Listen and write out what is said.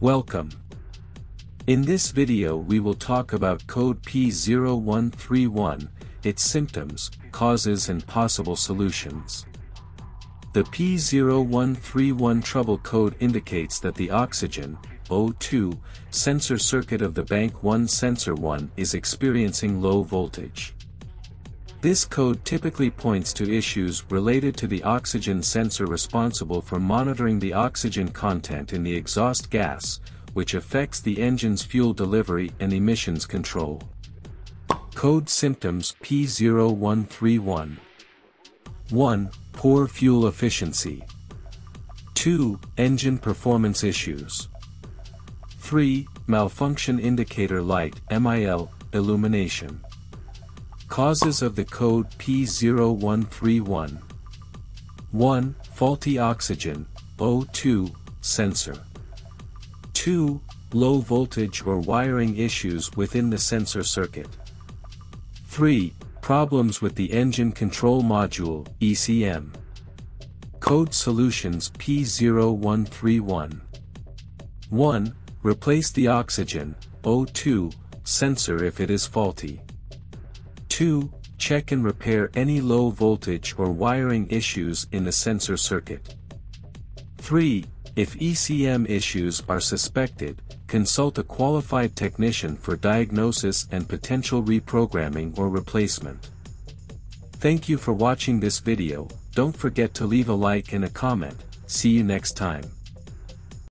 Welcome. In this video we will talk about code P0131, its symptoms, causes and possible solutions. The P0131 trouble code indicates that the oxygen, O2, sensor circuit of the bank 1 sensor 1 is experiencing low voltage. This code typically points to issues related to the oxygen sensor responsible for monitoring the oxygen content in the exhaust gas, which affects the engine's fuel delivery and emissions control. Code symptoms P0131. 1. Poor fuel efficiency. 2. Engine performance issues. 3. Malfunction indicator light (MIL) illumination. Causes of the code P0131. 1. Faulty oxygen (O2) sensor. 2. Low voltage or wiring issues within the sensor circuit. 3. Problems with the engine control module (ECM). Code solutions P0131. 1. Replace the oxygen (O2) sensor if it is faulty. 2. Check and repair any low voltage or wiring issues in the sensor circuit. 3. If ECM issues are suspected, consult a qualified technician for diagnosis and potential reprogramming or replacement. Thank you for watching this video. Don't forget to leave a like and a comment. See you next time.